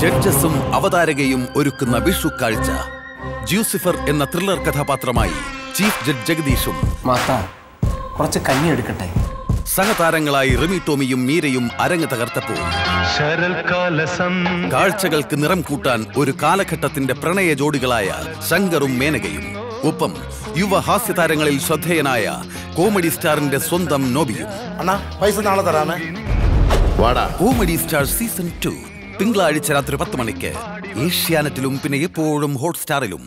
ജഡ്ജസും അവതാരകയും ഒരുക്കുന്ന വിഷു കാഴ്ച. ജ്യൂസിഫർ എന്ന ത്രില്ലർ കഥാപാത്രമായി ചീഫ് ജഡ്ജ് ജഗദീഷും കുറച്ച് കഞ്ഞി എടുക്കട്ടെ. സഹതാരങ്ങളായി റിമി ടോമിയും മീരയും അരങ്ങ് തകർത്തപ്പോൾ കാഴ്ചകൾക്ക് നിറം കൂട്ടാൻ ഒരു കാലഘട്ടത്തിന്റെ പ്രണയ ജോഡികളായ ശങ്കറും മേനകയും, ഒപ്പം യുവ ഹാസ്യതാരങ്ങളിൽ ശ്രദ്ധേയനായ കോമഡി സ്റ്റാറിന്റെ സ്വന്തം നോബിയും. കോമഡി സ്റ്റാർ സീസൺ 2 തിങ്കളാഴ്ച രാത്രി 10 മണിക്ക് ഏഷ്യാനെറ്റിലും പിന്നെ എപ്പോഴും ഹോട്ട്സ്റ്റാറിലും.